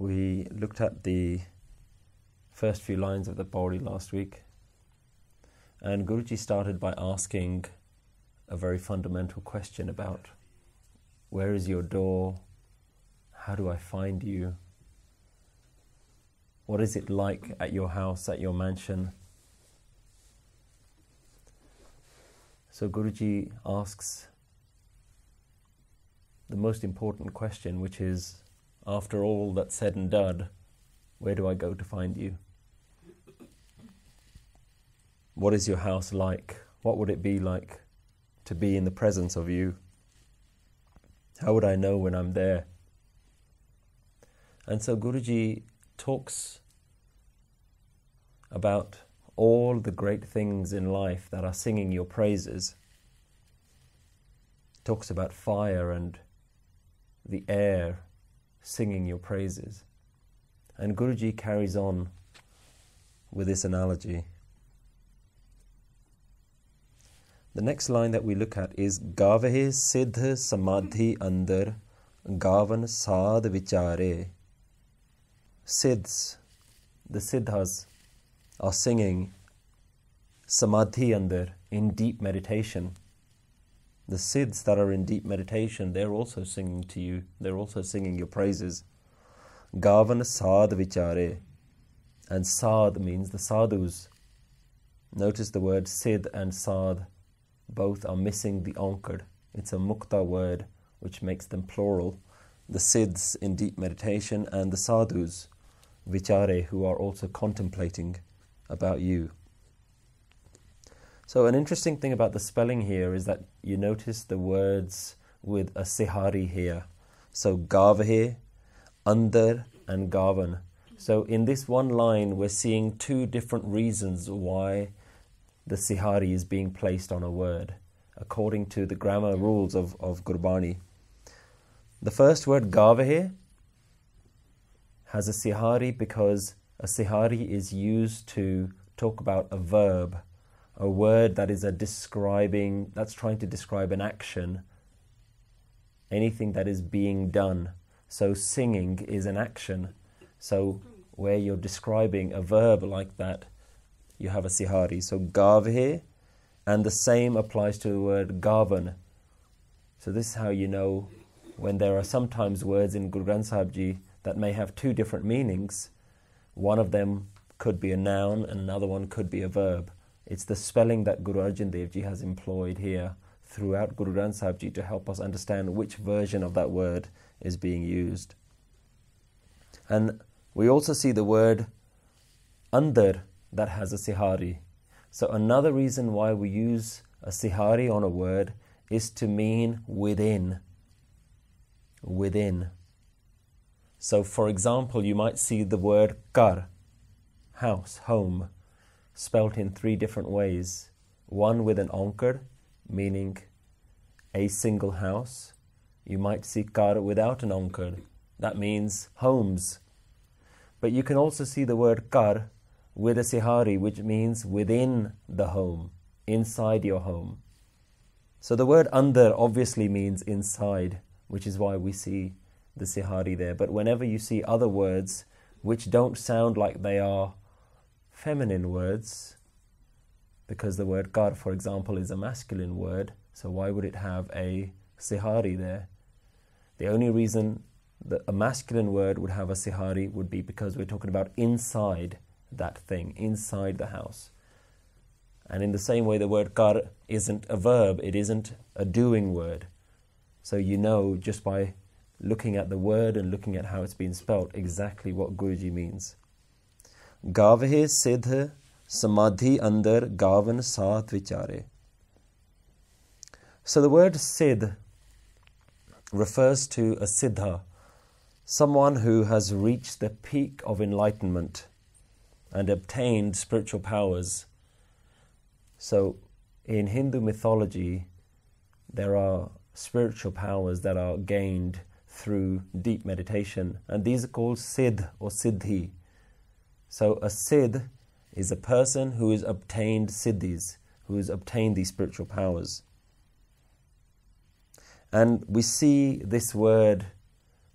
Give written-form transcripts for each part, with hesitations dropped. We looked at the first few lines of the Pauri last week, and Guruji started by asking a very fundamental question about where is your door, how do I find you, what is it like at your house, at your mansion? So Guruji asks the most important question, which is, after all that's said and done, where do I go to find you? What is your house like? What would it be like to be in the presence of you? How would I know when I'm there? And so Guruji talks about all the great things in life that are singing your praises. Talks about fire and the air singing your praises. And Guruji carries on with this analogy. The next line that we look at is Gaavahi Sidh Samaadhee Andar Gaavan Saadh Vichaaray. Siddhs, the Siddhas, are singing Samadhi Andar, in deep meditation. The Siddhs that are in deep meditation, they're also singing to you. They're also singing your praises. Gaavan Saadh Vichaaray. And Saadh means the Sadhus. Notice the word Sidh and Saadh. Both are missing the onkar. It's a mukta word which makes them plural. The Siddhs in deep meditation and the Sadhus, Vichare, who are also contemplating about you. So an interesting thing about the spelling here is that you notice the words with a sihari here. So Gaavahi, Andar and Gaavan. So in this one line we're seeing two different reasons why the sihari is being placed on a word, according to the grammar rules of Gurbani. The first word, Gaavahi, has a sihari because a sihari is used to talk about a verb, a word that is that's trying to describe an action, anything that is being done. So singing is an action. So where you're describing a verb like that, you have a sihari. So Gaavahi, and the same applies to the word Gaavan. So this is how you know when there are sometimes words in Guru Granth Sahib Ji that may have two different meanings. One of them could be a noun and another one could be a verb. It's the spelling that Guru Arjan Dev Ji has employed here throughout Guru Granth Sahib Ji to help us understand which version of that word is being used. And we also see the word Andar, that has a sihari. So another reason why we use a sihari on a word is to mean within. Within. So for example, you might see the word kar, house, home, spelt in three different ways. One with an onkar, meaning a single house. You might see kar without an onkar. That means homes. But you can also see the word kar with a sihari, which means within the home, inside your home. So the word andar obviously means inside, which is why we see the sihari there. But whenever you see other words which don't sound like they are feminine words, because the word kar, for example, is a masculine word, so why would it have a sihari there? The only reason that a masculine word would have a sihari would be because we're talking about inside that thing, inside the house. And in the same way, the word kar isn't a verb, it isn't a doing word. So you know just by looking at the word and looking at how it's been spelt exactly what Guruji means. Gaavahi Sidh Samadhi Andar Gaavan Saat Vichare. So the word Sidh refers to a Siddha, someone who has reached the peak of enlightenment and obtained spiritual powers. So in Hindu mythology, there are spiritual powers that are gained through deep meditation, and these are called Siddh or Siddhi. So a Siddh is a person who has obtained Siddhis, who has obtained these spiritual powers. And we see this word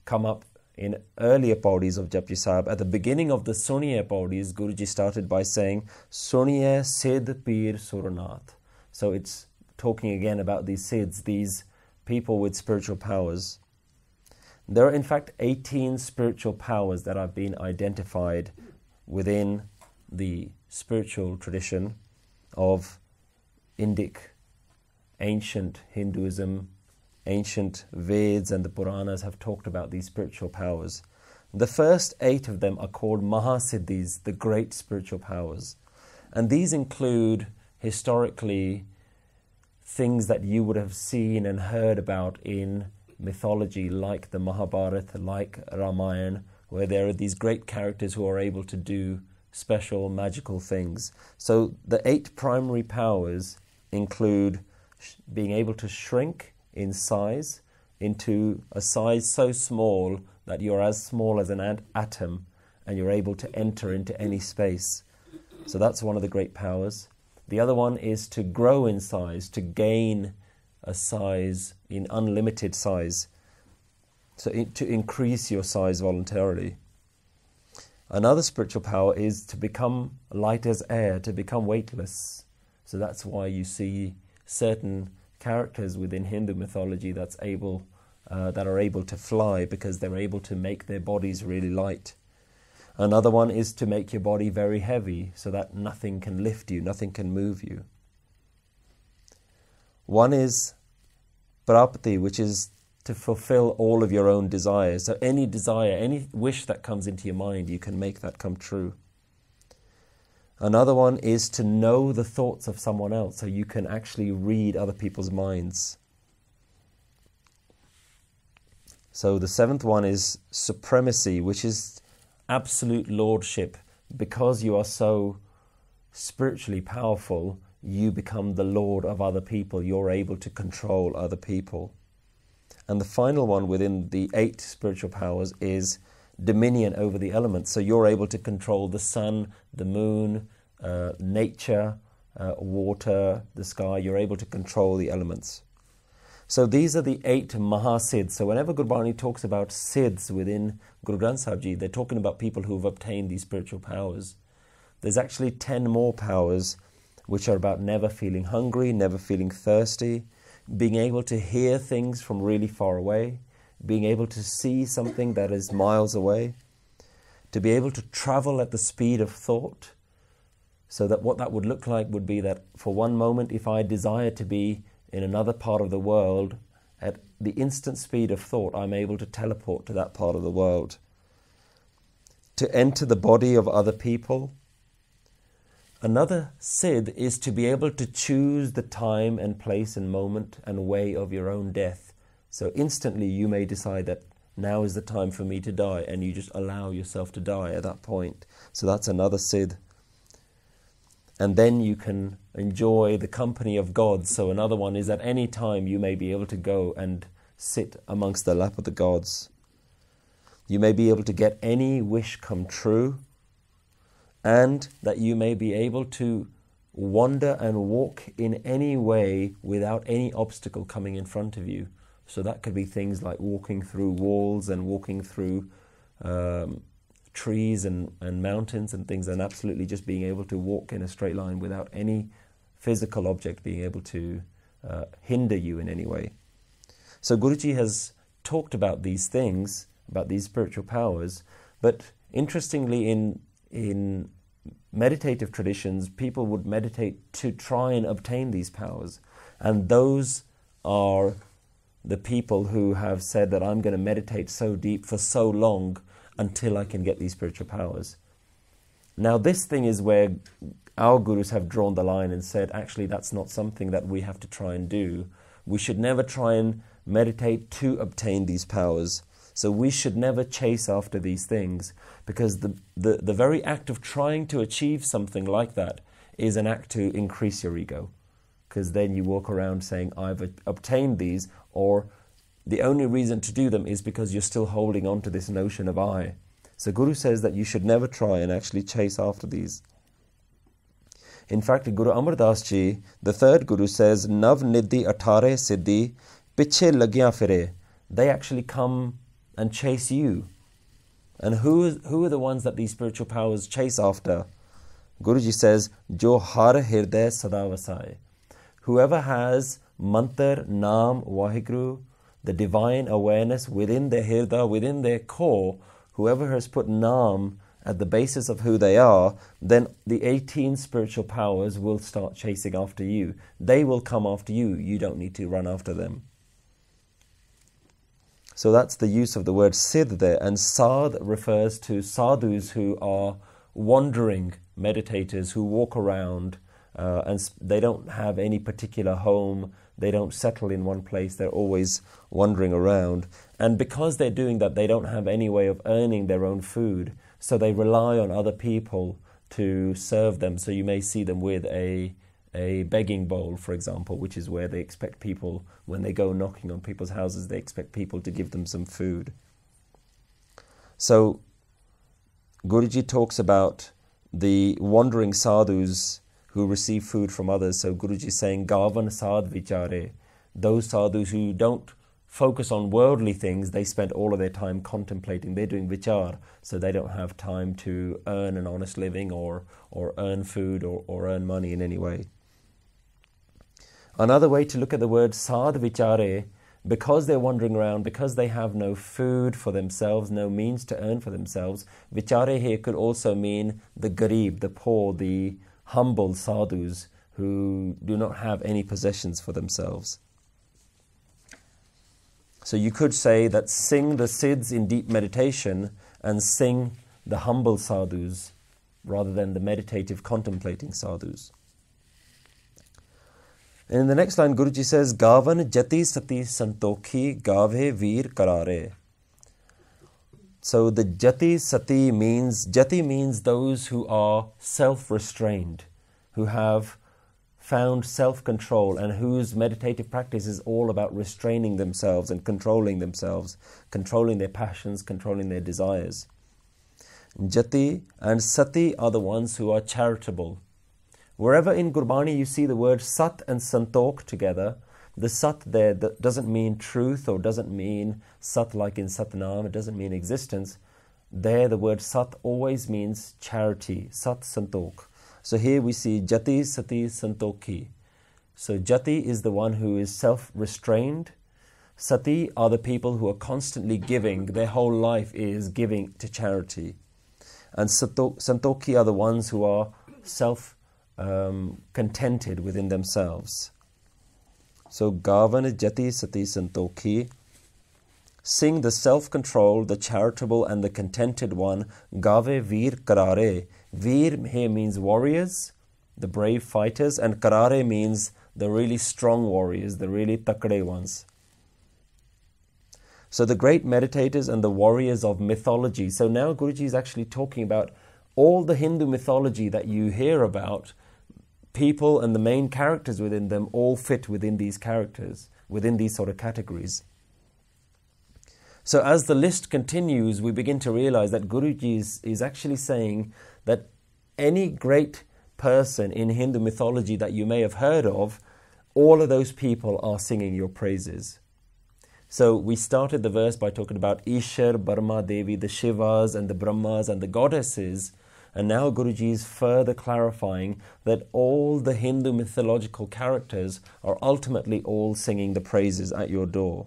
come up In earlier pauris of Japji Sahib, at the beginning of the Suniye pauris, Guruji started by saying, Suniye Sidh Peer Suranath. So it's talking again about these Siddhs, these people with spiritual powers. There are in fact 18 spiritual powers that have been identified within the spiritual tradition of Indic, ancient Hinduism. Ancient Vedas and the Puranas have talked about these spiritual powers. The first 8 of them are called Mahasiddhis, the great spiritual powers. And these include, historically, things that you would have seen and heard about in mythology, like the Mahabharata, like Ramayana, where there are these great characters who are able to do special magical things. So the 8 primary powers include being able to shrink in size, into a size so small that you're as small as an atom and you're able to enter into any space. So that's one of the great powers. The other one is to grow in size, to gain a size in unlimited size, so to increase your size voluntarily. Another spiritual power is to become light as air, to become weightless. So that's why you see certain characters within Hindu mythology that are able to fly, because they're able to make their bodies really light. Another one is to make your body very heavy so that nothing can lift you, nothing can move you. One is prapti, which is to fulfill all of your own desires. So any desire, any wish that comes into your mind, you can make that come true. Another one is to know the thoughts of someone else, so you can actually read other people's minds. So the 7th one is supremacy, which is absolute lordship. Because you are so spiritually powerful, you become the lord of other people. You're able to control other people. And the final one within the 8 spiritual powers is dominion over the elements, so you're able to control the sun, the moon, nature, water, the sky. You're able to control the elements. So these are the 8 Mahasiddhs. So whenever Gurbani talks about Siddhs within Guru Granth Sahib Ji, they're talking about people who've obtained these spiritual powers. There's actually 10 more powers which are about never feeling hungry, never feeling thirsty, being able to hear things from really far away, being able to see something that is miles away, to be able to travel at the speed of thought, so that what that would look like would be that for one moment, if I desire to be in another part of the world, at the instant speed of thought, I'm able to teleport to that part of the world, to enter the body of other people. Another Siddh is to be able to choose the time and place and moment and way of your own death. So instantly you may decide that now is the time for me to die, and you just allow yourself to die at that point. So that's another Siddh. And then you can enjoy the company of gods. So another one is at any time you may be able to go and sit amongst the lap of the gods. You may be able to get any wish come true, and that you may be able to wander and walk in any way without any obstacle coming in front of you. So that could be things like walking through walls and walking through trees and mountains and things, and absolutely just being able to walk in a straight line without any physical object being able to hinder you in any way. So Guruji has talked about these things, about these spiritual powers, but interestingly in meditative traditions, people would meditate to try and obtain these powers, and those are the people who have said that I'm going to meditate so deep for so long until I can get these spiritual powers. Now this thing is where our gurus have drawn the line and said, actually that's not something that we have to try and do. We should never try and meditate to obtain these powers. So we should never chase after these things, because the very act of trying to achieve something like that is an act to increase your ego. Because then you walk around saying, I've obtained these, or the only reason to do them is because you're still holding on to this notion of I. So Guru says that you should never try and actually chase after these. In fact, Guru Amar Das Ji, the 3rd Guru, says, Nav Nidhi Atare Siddhi Piche Lagya Fire. They actually come and chase you. And who are the ones that these spiritual powers chase after? Guruji says, Jo har hirday sada vasai. Whoever has mantar, naam, wahiguru, the divine awareness within their hirda, within their core, whoever has put naam at the basis of who they are, then the 18 spiritual powers will start chasing after you. They will come after you. You don't need to run after them. So that's the use of the word Sidh there. And Saadh refers to sadhus who are wandering meditators who walk around and they don't have any particular home. They don't settle in one place. They're always wandering around. And because they're doing that, they don't have any way of earning their own food. So they rely on other people to serve them. So you may see them with a begging bowl, for example, which is where they expect people, when they go knocking on people's houses, they expect people to give them some food. So Guruji talks about the wandering sadhus who receive food from others. So Guruji is saying, Gavan Saadh Vichaaray. Those sadhus who don't focus on worldly things, they spend all of their time contemplating. They're doing vichar, so they don't have time to earn an honest living or earn food or earn money in any way. Another way to look at the word Saadh Vichaaray, because they're wandering around, because they have no food for themselves, no means to earn for themselves, Vichaaray here could also mean the garib, the poor, the humble sadhus who do not have any possessions for themselves. So you could say that sing the Siddhs in deep meditation and sing the humble sadhus rather than the meditative contemplating sadhus. And in the next line, Guruji says, Gavan Jatee Satee Santokhee Gaavahi Veer Karare. So the Jatee Satee means, Jatee means those who are self-restrained, who have found self-control and whose meditative practice is all about restraining themselves and controlling themselves, controlling their passions, controlling their desires. Jati and Sati are the ones who are charitable. Wherever in Gurbani you see the word Sat and Santokh together, the Sat there doesn't mean truth or doesn't mean Sat like in Satnam, it doesn't mean existence. There the word Sat always means charity, Sat Santokh. So here we see Jati, Sati, Santokhee. So Jati is the one who is self-restrained. Sati are the people who are constantly giving. Their whole life is giving to charity. And Santokhee are the ones who are self-contented within themselves. So Gavan, Jati, Sati, Santokhee. Sing the self-controlled, the charitable and the contented one. Gaave Veer Karare. Veer here means warriors, the brave fighters, and Karare means the really strong warriors, the really takde ones. So the great meditators and the warriors of mythology. So now Guruji is actually talking about all the Hindu mythology that you hear about, people and the main characters within them all fit within these characters, within these sort of categories. So as the list continues, we begin to realize that Guruji is actually saying that any great person in Hindu mythology that you may have heard of, all of those people are singing your praises. So we started the verse by talking about Eesar, Barmaa, Dayvee, the Shivas and the Brahmas and the goddesses. And now Guruji is further clarifying that all the Hindu mythological characters are ultimately all singing the praises at your door.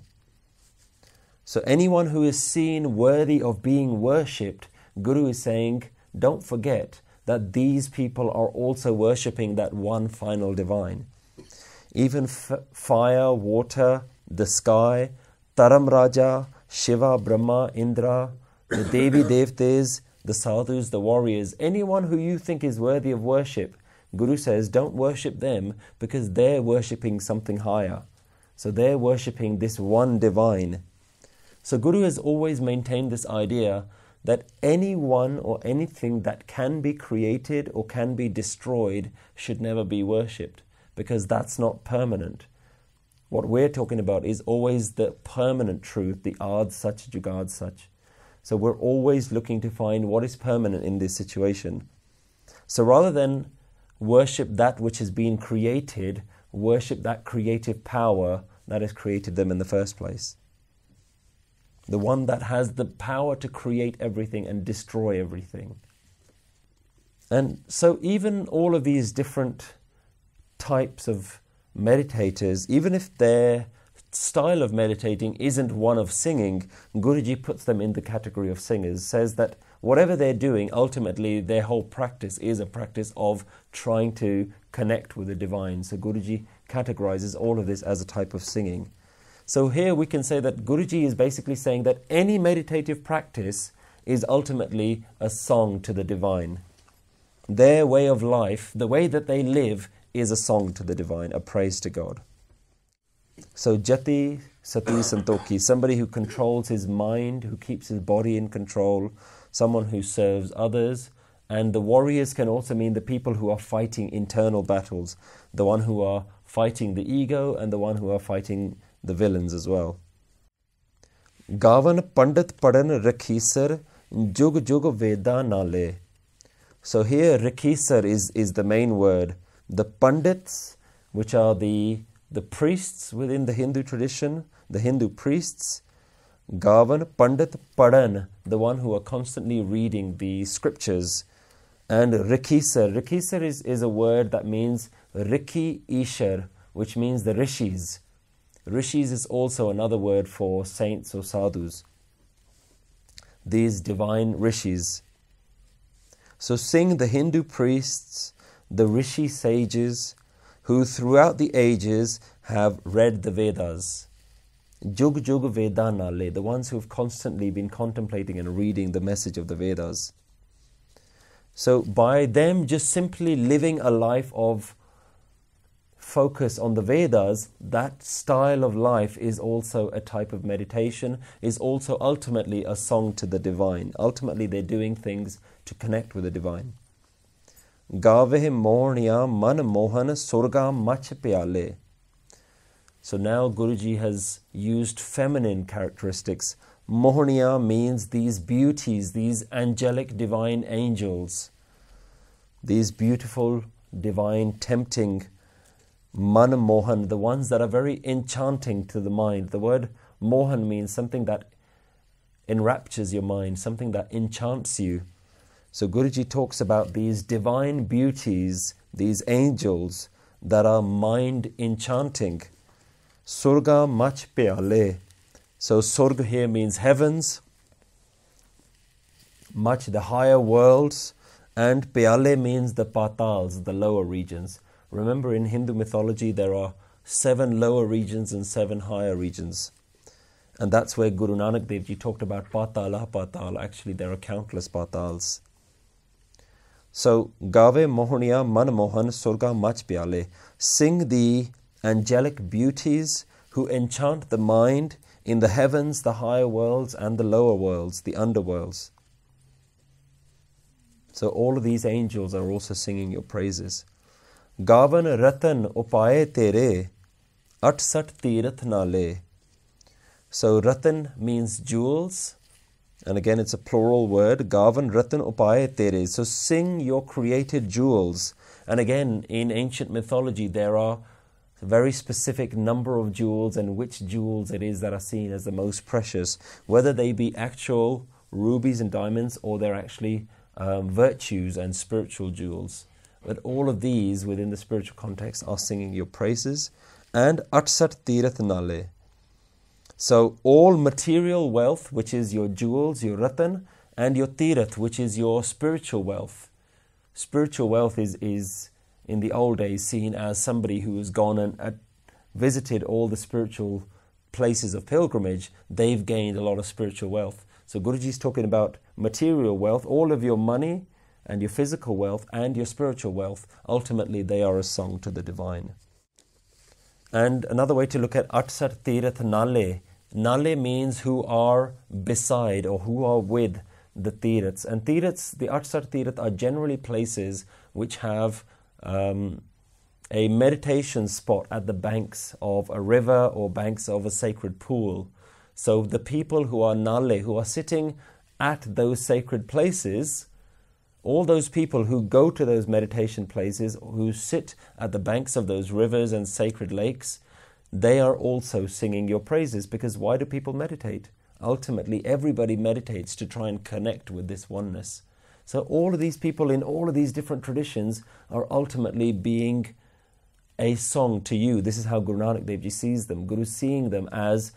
So anyone who is seen worthy of being worshipped, Guru is saying, don't forget that these people are also worshipping that one final divine. Even fire, water, the sky, Taram Raja, Shiva, Brahma, Indra, the Devi Devtes, the sadhus, the warriors, anyone who you think is worthy of worship, Guru says don't worship them because they're worshipping something higher. So they're worshipping this one divine. So Guru has always maintained this idea that anyone or anything that can be created or can be destroyed should never be worshipped because that's not permanent. What we're talking about is always the permanent truth, the Aad Sach, Jugad Sach. So we're always looking to find what is permanent in this situation. So rather than worship that which has been created, worship that creative power that has created them in the first place. the one that has the power to create everything and destroy everything. And so even all of these different types of meditators, even if their style of meditating isn't one of singing, Guruji puts them in the category of singers, says that whatever they're doing, ultimately their whole practice is a practice of trying to connect with the divine. So Guruji categorizes all of this as a type of singing. So here we can say that Guruji is basically saying that any meditative practice is ultimately a song to the divine. Their way of life, the way that they live, is a song to the divine, a praise to God. So Jatee, Satee, Santokhee, somebody who controls his mind, who keeps his body in control, someone who serves others. And the warriors can also mean the people who are fighting internal battles, the one who are fighting the ego and the one who are fighting the villains as well. Gavan Pandit Parhan Rakheesar Jug Jug Veda Nale. So here Rakheesar is the main word. The Pandits, which are the priests within the Hindu tradition, the Hindu priests. Gavan Pandit Parhan, the one who are constantly reading the scriptures. And Rakheesar. Rakheesar is a word that means Rikhi Eesar, which means the rishis. Rishis is also another word for saints or sadhus, these divine rishis. So sing the Hindu priests, the rishi sages, who throughout the ages have read the Vedas. Jug Jug Veda Nale, the ones who have constantly been contemplating and reading the message of the Vedas. So by them just simply living a life of focus on the Vedas, that style of life is also a type of meditation, is also ultimately a song to the divine. Ultimately they're doing things to connect with the divine. Gaavahi Mohnee Man Mohan Surgaa Machh Pyale. So now Guruji has used feminine characteristics. Mohnee means these beauties, these angelic divine angels, these beautiful divine tempting Man Mohan, the ones that are very enchanting to the mind. The word Mohan means something that enraptures your mind, something that enchants you. So Guruji talks about these divine beauties, these angels that are mind enchanting. Surga Machh Pyale. So Surga here means heavens, Machh the higher worlds, and Pyale means the patals, the lower regions. Remember, in Hindu mythology, there are 7 lower regions and 7 higher regions. And that's where Guru Nanak Dev Ji talked about patala, patal. Actually, there are countless patals. So, Gaave Mohaniya Man Mohan Surga Machh Pyale. Sing the angelic beauties who enchant the mind in the heavens, the higher worlds, and the lower worlds, the underworlds. So, all of these angels are also singing your praises. Gavan Ratan Upaye Tere At Sat Tirath Nale. So Ratan means jewels, and again it's a plural word. Gavan Ratan Upaye Tere. So sing your created jewels. And again, in ancient mythology, there are a very specific number of jewels and which jewels it is that are seen as the most precious, whether they be actual rubies and diamonds or they're actually virtues and spiritual jewels. But all of these, within the spiritual context, are singing your praises. And Atsat Tirath Nale. So all material wealth, which is your jewels, your ratan, and your tirath, which is your spiritual wealth. Spiritual wealth is in the old days seen as somebody who has gone and visited all the spiritual places of pilgrimage. They've gained a lot of spiritual wealth. So Guruji's talking about material wealth, all of your money, and your physical wealth, and your spiritual wealth. Ultimately, they are a song to the divine. And another way to look at Atsar Tirath Nale. Nale means who are beside or who are with the Tiraths. And Tiraths, the Atsar Tirath, are generally places which have a meditation spot at the banks of a river or banks of a sacred pool. So the people who are Nale, who are sitting at those sacred places, all those people who go to those meditation places, who sit at the banks of those rivers and sacred lakes, they are also singing your praises. Because why do people meditate? Ultimately, everybody meditates to try and connect with this oneness. So all of these people in all of these different traditions are ultimately being a song to you. This is how Guru Nanak Dev Ji sees them. Guru seeing them as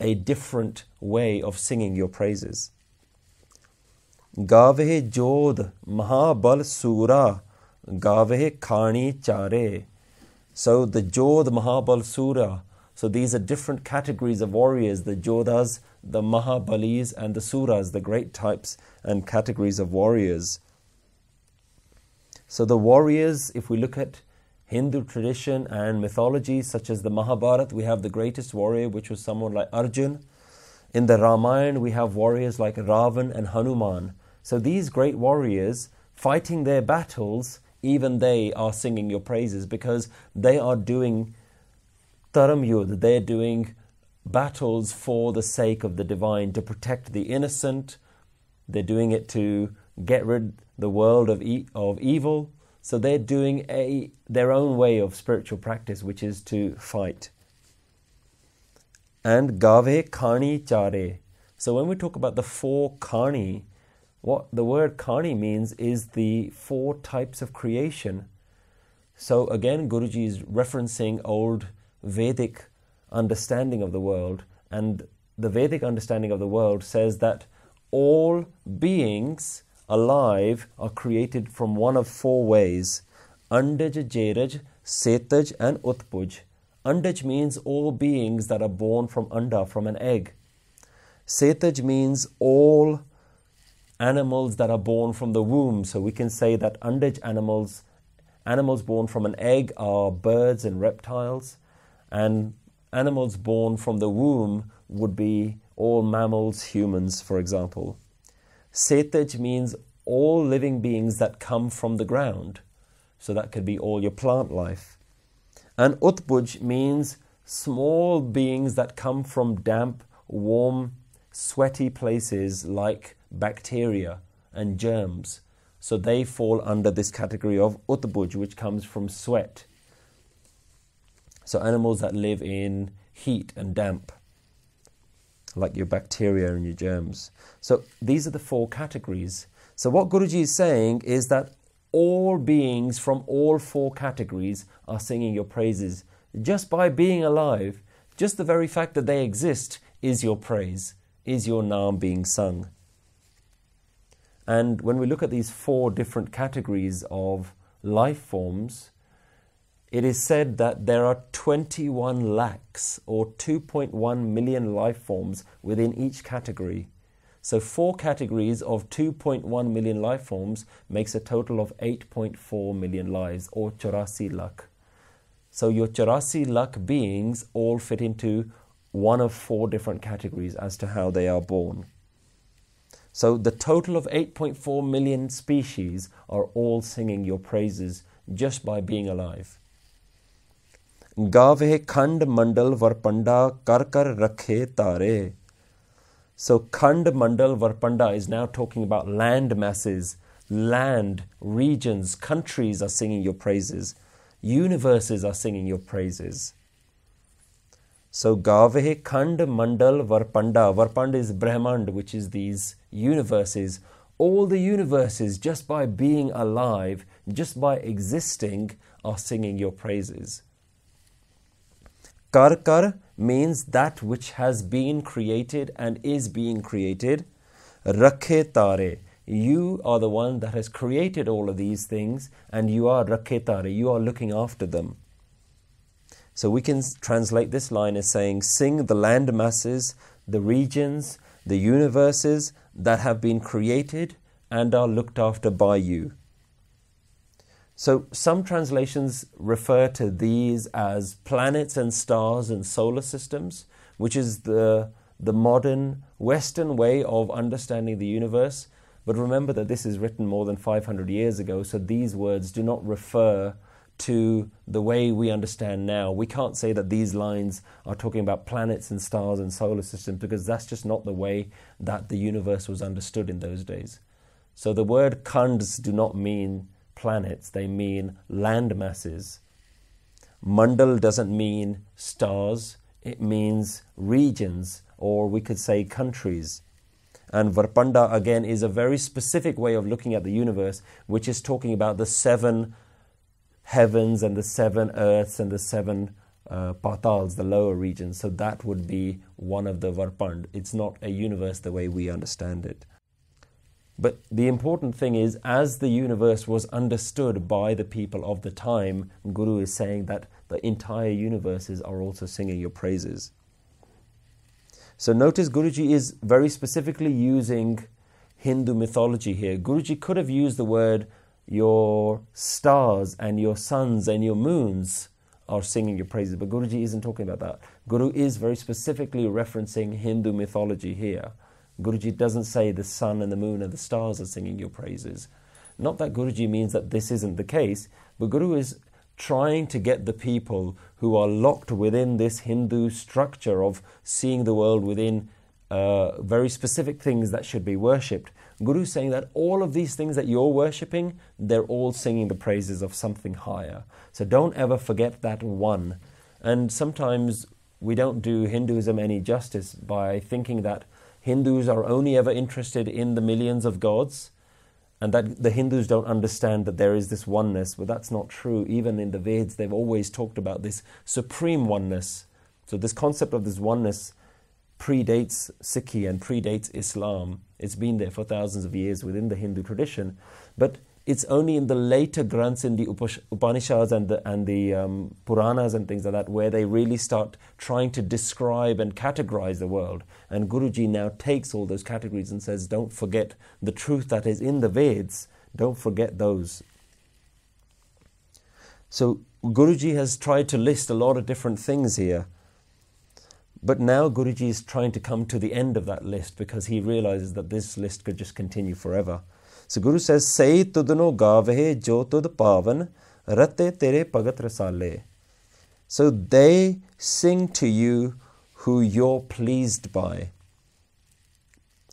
a different way of singing your praises. Gaavahi jodh mahabal sura gaavahi khani chare. So the jodh mahabal sura. So these are different categories of warriors, the jodhas, the mahabalis, and the suras, the great types and categories of warriors. So the warriors, if we look at Hindu tradition and mythology, such as the Mahabharata, we have the greatest warrior, which was someone like Arjun. In the Ramayana, we have warriors like Ravan and Hanuman. So these great warriors, fighting their battles, even they are singing your praises, because they are doing taramyud, they're doing battles for the sake of the divine, to protect the innocent. They're doing it to get rid of the world of evil. So they're doing their own way of spiritual practice, which is to fight. And gaave khani chare. So when we talk about the four khani, what the word khani means is the four types of creation. So again, Guruji is referencing old Vedic understanding of the world. And the Vedic understanding of the world says that all beings alive are created from one of four ways: Andaj, Jeraj, Setaj, and Utpuj. Andaj means all beings that are born from anda, from an egg. Setaj means all animals that are born from the womb. So we can say that Andaj animals, animals born from an egg, are birds and reptiles. And animals born from the womb would be all mammals, humans, for example. Setaj means all living beings that come from the ground. So that could be all your plant life. And Utpuj means small beings that come from damp, warm, sweaty places like bacteria and germs. So they fall under this category of Utpuj, which comes from sweat. So animals that live in heat and damp, like your bacteria and your germs. So these are the four categories. So what Guruji is saying is that all beings from all four categories are singing your praises. Just by being alive, just the very fact that they exist is your praise, is your naam being sung. And when we look at these four different categories of life forms, it is said that there are 21 lakhs or 2.1 million life forms within each category. So four categories of 2.1 million life forms makes a total of 8.4 million lives, or 84 lakh. So your 84 lakh beings all fit into one of four different categories as to how they are born. So the total of 8.4 million species are all singing your praises just by being alive. Gaave khand mandal varpanda karkar rakhe tare. So khand mandal varpanda is now talking about land masses, land, regions, countries are singing your praises. Universes are singing your praises. So gaave khand mandal varpanda. Varpanda is Brahmand, which is these universes. All the universes, just by being alive, just by existing, are singing your praises. Kar kar means that which has been created and is being created. Rakhe tare, you are the one that has created all of these things, and you are rakhe tare, you are looking after them. So we can translate this line as saying, sing the land masses, the regions, the universes that have been created and are looked after by you. So some translations refer to these as planets and stars and solar systems, which is the modern Western way of understanding the universe. But remember that this is written more than 500 years ago, so these words do not refer to the way we understand now. We can't say that these lines are talking about planets and stars and solar systems, because that's just not the way that the universe was understood in those days. So the word khands do not mean planets, they mean land masses. Mandal doesn't mean stars, it means regions, or we could say countries. And Varpanda, again, is a very specific way of looking at the universe, which is talking about the seven heavens and the seven earths and the seven patals, the lower regions. So that would be one of the Varpand. It's not a universe the way we understand it. But the important thing is, as the universe was understood by the people of the time, Guru is saying that the entire universes are also singing your praises. So notice Guruji is very specifically using Hindu mythology here. Guruji could have used the word, your stars and your suns and your moons are singing your praises. But Guruji isn't talking about that. Guru is very specifically referencing Hindu mythology here. Guruji doesn't say the sun and the moon and the stars are singing your praises. Not that Guruji means that this isn't the case, but Guru is trying to get the people who are locked within this Hindu structure of seeing the world within very specific things that should be worshipped. Guru is saying that all of these things that you're worshipping, they're all singing the praises of something higher. So don't ever forget that one. And sometimes we don't do Hinduism any justice by thinking that Hindus are only ever interested in the millions of gods, and that the Hindus don't understand that there is this oneness, but that's not true. Even in the Vedas, they've always talked about this supreme oneness. So this concept of this oneness predates Sikhi and predates Islam. It's been there for thousands of years within the Hindu tradition, but it's only in the later Granths, in the Upanishads and the Puranas and things like that, where they really start trying to describe and categorize the world. And Guruji now takes all those categories and says, don't forget the truth that is in the Vedas. Don't forget those. So Guruji has tried to list a lot of different things here. But now Guruji is trying to come to the end of that list because he realizes that this list could just continue forever. So Guru says, "Say tudno Gaavahi jo tud pavan rate tere pagat rasale." So they sing to you who you're pleased by.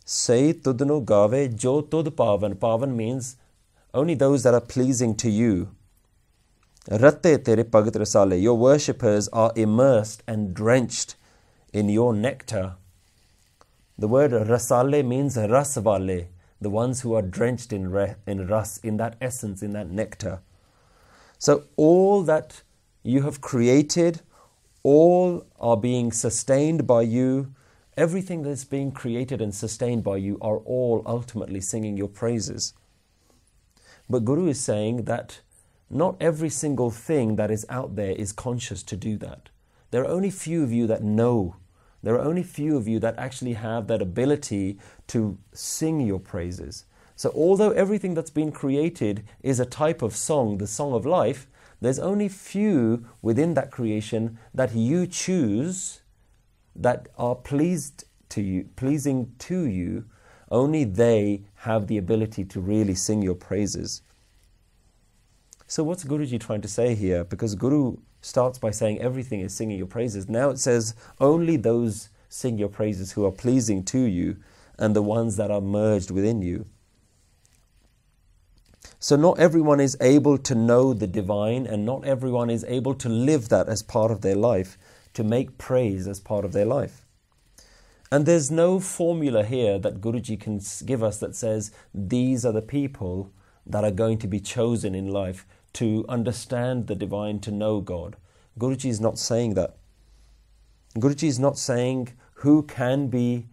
Say tudno Gaavahi jo tud pavan. Pavan means only those that are pleasing to you. Rate tere pagat rasale. Your worshippers are immersed and drenched in your nectar. The word rasale means rasvale. The ones who are drenched in ras, in that essence, in that nectar. So all that you have created, all are being sustained by you. Everything that's being created and sustained by you are all ultimately singing your praises. But Guru is saying that not every single thing that is out there is conscious to do that. There are only few of you that know. There are only few of you that actually have that ability to sing your praises. So although everything that's been created is a type of song, the song of life, there's only few within that creation that you choose that are pleasing to you. Only they have the ability to really sing your praises. So what's Guruji trying to say here? Because Guru starts by saying everything is singing your praises. Now it says only those sing your praises who are pleasing to you and the ones that are merged within you. So not everyone is able to know the divine, and not everyone is able to live that as part of their life, to make praise as part of their life. And there's no formula here that Guruji can give us that says these are the people that are going to be chosen in life to understand the divine, to know God. Guruji is not saying that. Guruji is not saying who can be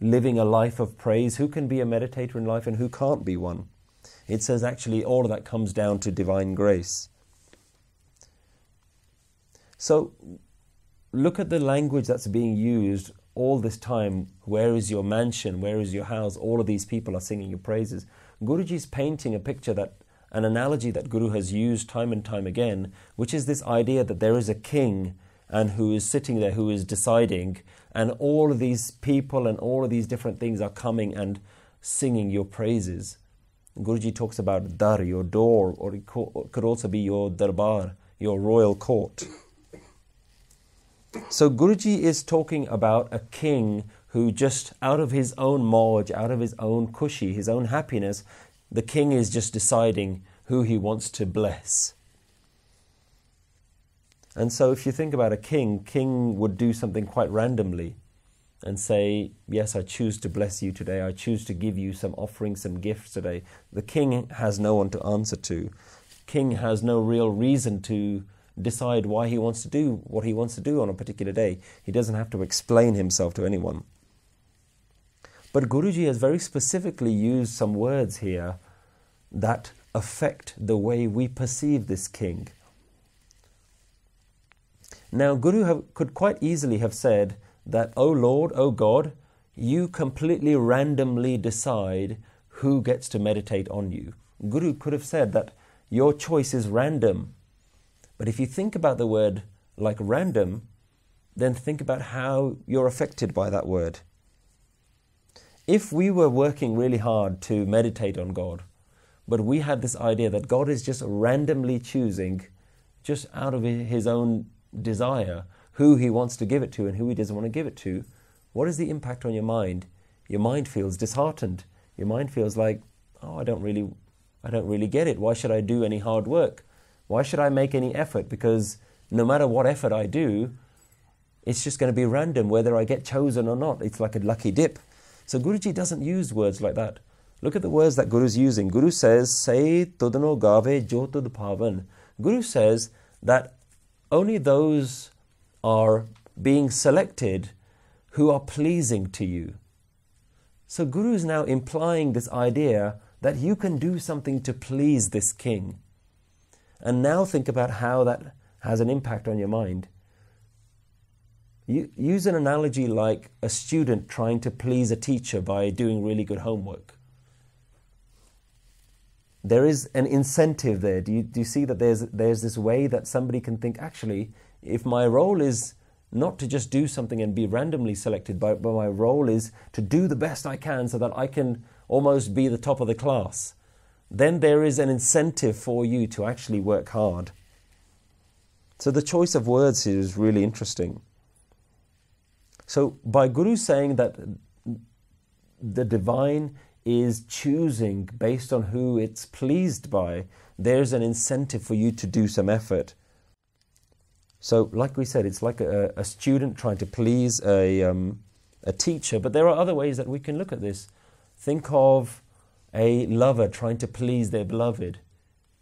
living a life of praise, who can be a meditator in life and who can't be one. It says actually all of that comes down to divine grace. So look at the language that's being used all this time. Where is your mansion? Where is your house? All of these people are singing your praises. Guruji's painting a picture that, an analogy that Guru has used time and time again, which is this idea that there is a king and who is sitting there, who is deciding, and all of these people and all of these different things are coming and singing your praises. Guruji talks about dar, your door, or it could also be your darbar, your royal court. So Guruji is talking about a king who just out of his own mauj, out of his own kushi, his own happiness, the king is just deciding who he wants to bless. And so if you think about a king would do something quite randomly. and say, yes, I choose to bless you today. I choose to give you some offerings, some gifts today. The king has no one to answer to. King has no real reason to decide why he wants to do what he wants to do on a particular day. He doesn't have to explain himself to anyone. But Guruji has very specifically used some words here that affect the way we perceive this king. Now, Guru could quite easily have said that, O Lord, O God, you completely randomly decide who gets to meditate on you. Guru could have said that your choice is random. But if you think about the word like random, then think about how you're affected by that word. If we were working really hard to meditate on God, but we had this idea that God is just randomly choosing, just out of his own desire, who he wants to give it to and who he doesn't want to give it to, what is the impact on your mind? Your mind feels disheartened. Your mind feels like, oh, I don't really get it. Why should I do any hard work? Why should I make any effort? Because no matter what effort I do, it's just going to be random whether I get chosen or not. It's like a lucky dip. So Guruji doesn't use words like that. Look at the words that Guru's using. Guru says, "Say tudno gave jo tud bhavan." Guru says that only those are being selected who are pleasing to you. So Guru is now implying this idea that you can do something to please this king. And now think about how that has an impact on your mind. You use an analogy like a student trying to please a teacher by doing really good homework. There is an incentive there. Do you see that there's this way that somebody can think, actually, if my role is not to just do something and be randomly selected, but my role is to do the best I can so that I can almost be the top of the class, then there is an incentive for you to actually work hard. So the choice of words here is really interesting. So by Guru saying that the divine is choosing based on who it's pleased by, there's an incentive for you to do some effort. So like we said, it's like a student trying to please a teacher, but there are other ways that we can look at this. Think of a lover trying to please their beloved.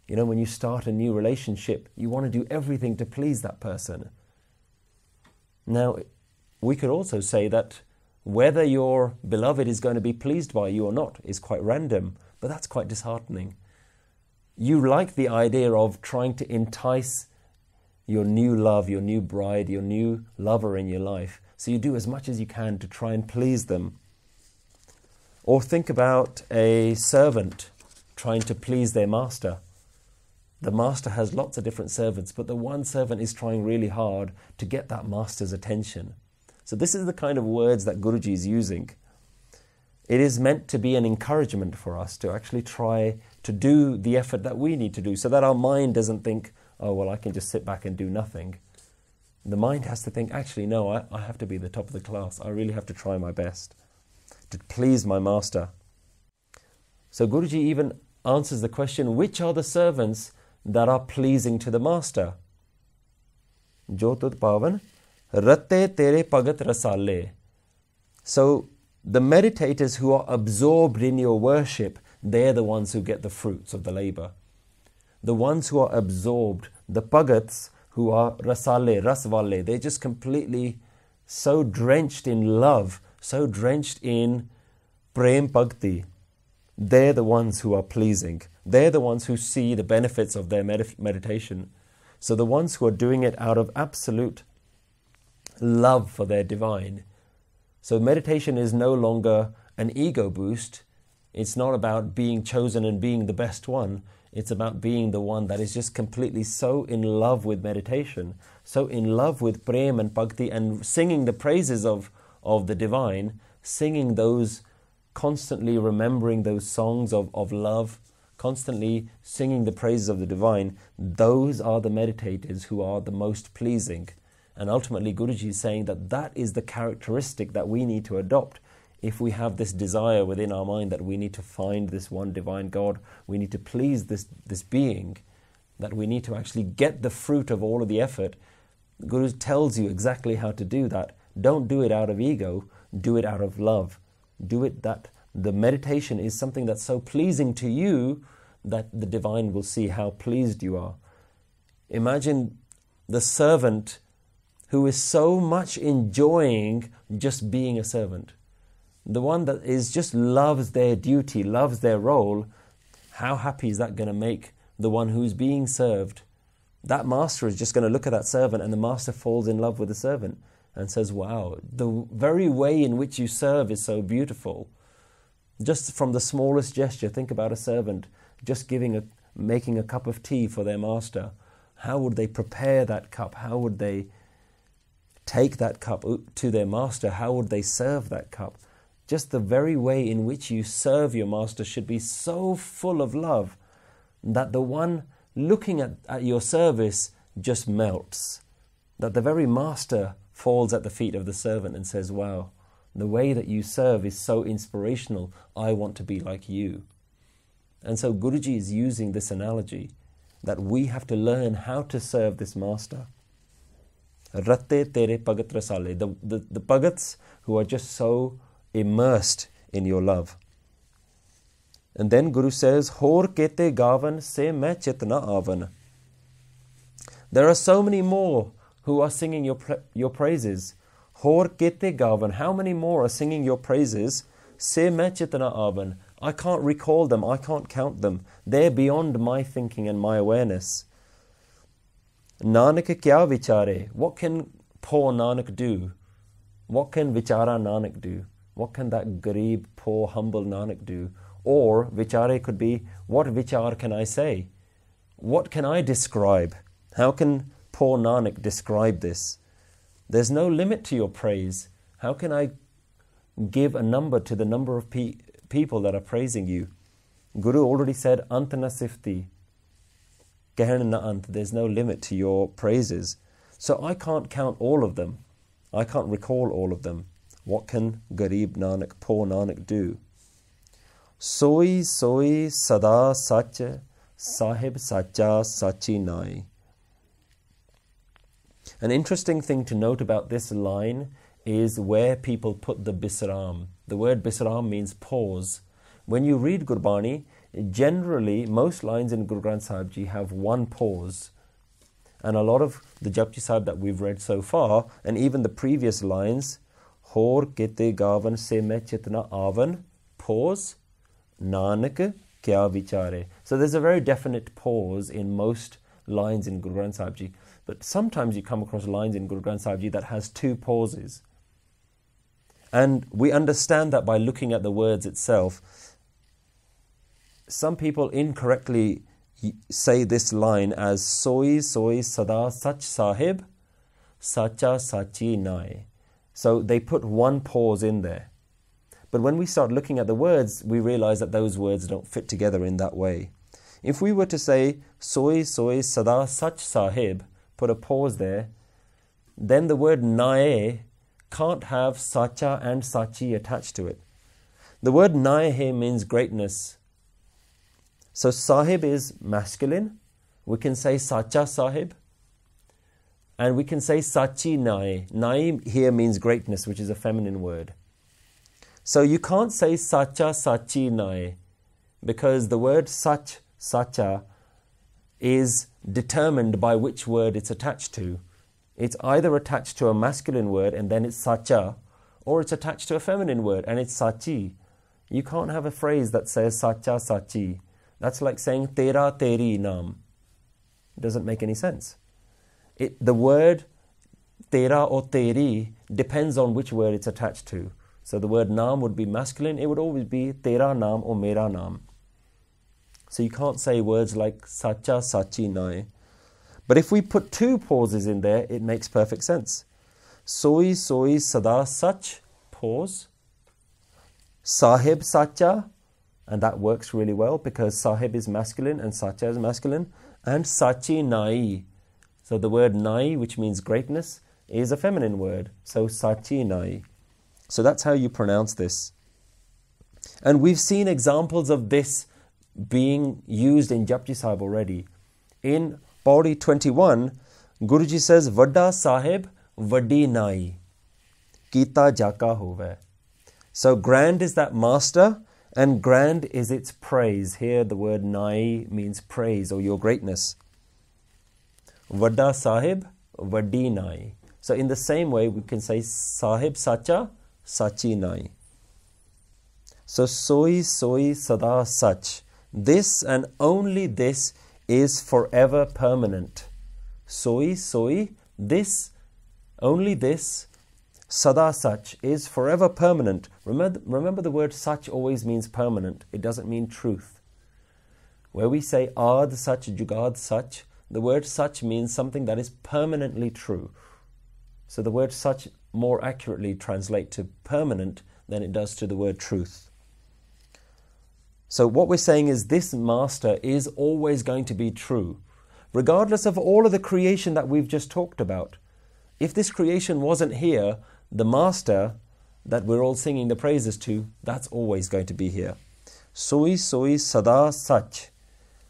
You know, when you start a new relationship, you want to do everything to please that person. Now, we could also say that whether your beloved is going to be pleased by you or not is quite random, but that's quite disheartening. You like the idea of trying to entice your new love, your new bride, your new lover in your life, so you do as much as you can to try and please them. Or think about a servant trying to please their master. The master has lots of different servants, but the one servant is trying really hard to get that master's attention. So this is the kind of words that Guruji is using. It is meant to be an encouragement for us to actually try to do the effort that we need to do so that our mind doesn't think, oh, well, I can just sit back and do nothing. The mind has to think, actually, no, I have to be the top of the class. I really have to try my best to please my master. So Guruji even answers the question, which are the servants that are pleasing to the master? Jotut Pavan, Ratte Tere Pagat Rasale. So the meditators who are absorbed in your worship, they're the ones who get the fruits of the labor. The ones who are absorbed, the Pagats who are Rasale, Rasvale, they're just completely so drenched in love, so drenched in Prem Bhakti, they're the ones who are pleasing. They're the ones who see the benefits of their meditation. So the ones who are doing it out of absolute love for their divine. So meditation is no longer an ego boost. It's not about being chosen and being the best one. It's about being the one that is just completely so in love with meditation, so in love with Prem and Bhakti and singing the praises of the divine, singing those, constantly remembering those songs of love, constantly singing the praises of the divine. Those are the meditators who are the most pleasing. And ultimately Guruji is saying that that is the characteristic that we need to adopt if we have this desire within our mind that we need to find this one divine God, we need to please this being, that we need to actually get the fruit of all of the effort. Guru tells you exactly how to do that. Don't do it out of ego. do it out of love. Do it that the meditation is something that's so pleasing to you that the divine will see how pleased you are. Imagine the servant who is so much enjoying just being a servant. The one that is just loves their duty, loves their role. How happy is that going to make the one who's being served? That master is just going to look at that servant, and the master falls in love with the servant and says, wow, the very way in which you serve is so beautiful. Just from the smallest gesture, think about a servant just making a cup of tea for their master. How would they prepare that cup? How would they take that cup to their master? How would they serve that cup? Just the very way in which you serve your master should be so full of love that the one looking at your service just melts. That the very master falls at the feet of the servant and says, wow, the way that you serve is so inspirational. I want to be like you. And so Guruji is using this analogy that we have to learn how to serve this master. Ratte tere pagat rasale. The pagats who are just so immersed in your love. And then Guru says, Hor kete gavan se main chitna avan. There are so many more who are singing your praises. Hor kete gavan. How many more are singing your praises? Se main chitna avan. I can't recall them. I can't count them. They're beyond my thinking and my awareness. Nanak kya vichare? What can poor Nanak do? What can vichara Nanak do? What can that garib, poor, humble Nanak do? Or vichare could be, what vichar can I say? What can I describe? How can poor Nanak describe this? There's no limit to your praise. How can I give a number to the number of people that are praising you? Guru already said, ant na sifti. Kahan na ant. There's no limit to your praises. So I can't count all of them. I can't recall all of them. What can Garib Nanak, poor Nanak do? Soi, soi, sada, sacha, sahib, sacha, sachi, nai. An interesting thing to note about this line is where people put the bisram. The word bisram means pause. When you read Gurbani, generally most lines in Guru Granth Sahib Ji have one pause. And a lot of the Japji Sahib that we've read so far, and even the previous lines, Hor kete gavan se main chitna avan. Pause. Nanak kya vichare. So there's a very definite pause in most lines in Guru Granth Sahib Ji. But sometimes you come across lines in Guru Granth Sahib Ji that has two pauses. And we understand that by looking at the words itself. Some people incorrectly say this line as Soi Soi Sada Sach Sahib Sacha Sachi Nai. So they put one pause in there. But when we start looking at the words, we realize that those words don't fit together in that way. If we were to say, Soi Soi Sada Sach Sahib, put a pause there, then the word Nae can't have Sacha and Sachi attached to it. The word Nae here means greatness. So Sahib is masculine. We can say Sacha Sahib. And we can say Sachi Nai. Nai here means greatness, which is a feminine word. So you can't say Sacha Sachi Nai, because the word Sach, Sacha, is determined by which word it's attached to. It's either attached to a masculine word and then it's Sacha, or it's attached to a feminine word and it's Sachi. You can't have a phrase that says Sacha Sachi. That's like saying Tera Teri Naam. It doesn't make any sense. The word tera or teri depends on which word it's attached to. So the word naam would be masculine. It would always be tera naam or mera naam. So you can't say words like sacha, sachi, nai. But if we put two pauses in there, it makes perfect sense. Soi, soi, sada, sach, pause. Sahib, sacha, and that works really well because sahib is masculine and sacha is masculine. And sachi, nai. So the word nai, which means greatness, is a feminine word. So sachi nai. So that's how you pronounce this. And we've seen examples of this being used in Japji Sahib already. In Pauri 21, Guruji says, Vadda Sahib, Vaddi Nai. Kita Jaka Hove. So grand is that master, and grand is its praise. Here the word nai means praise or your greatness. Vada Sahib, Vadi Nai. So in the same way we can say Sahib Sacha, Sachi Nai. So Soi Soi Sada Sach. This and only this is forever permanent. Soi Soi, this, only this, Sada Sach is forever permanent. Remember the word Sach always means permanent. It doesn't mean truth. Where we say Aad Sach, Jugad Sach, the word Sach means something that is permanently true. So the word Sach more accurately translates to permanent than it does to the word truth. So what we're saying is this master is always going to be true, regardless of all of the creation that we've just talked about. If this creation wasn't here, the master that we're all singing the praises to, that's always going to be here. Soi Soi Sada Sach,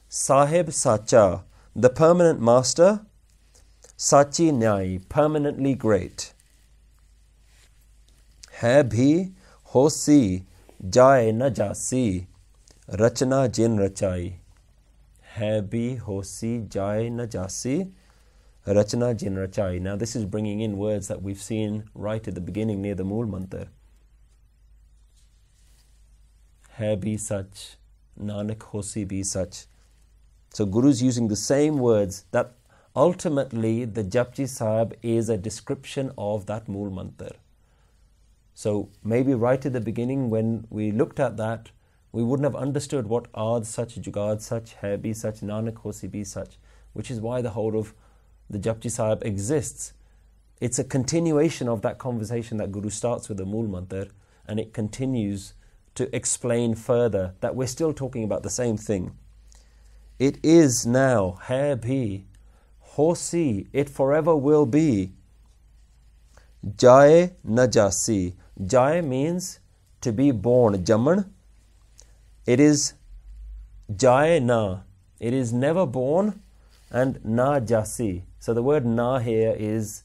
Sahib Sacha, the permanent master, Sachi Nai, permanently great. Hai bhi hosi jaye na jasi, rachna jin rachai. Hai bhi hosi jaye na jasi, Rachana Jin Rachai. Now this is bringing in words that we've seen right at the beginning near the Mool Mantar. Hai bhi sach, Nanak hosi bhi sach. So Guru's using the same words that ultimately the Japji Sahib is a description of that Mool Mantar. So maybe right at the beginning when we looked at that, we wouldn't have understood what Aad Sach, Jugad Sach, Hai bhi sach, Nanak hosi bhi sach, which is why the whole of the Japji Sahib exists. It's a continuation of that conversation that Guru starts with the Mool Mantar, and it continues to explain further that we're still talking about the same thing. It is now, Hai bhi, hosi, it forever will be. Jaye na jasi. Jaye means to be born, jaman. It is jaye na, it is never born, and na jasi. So the word na here is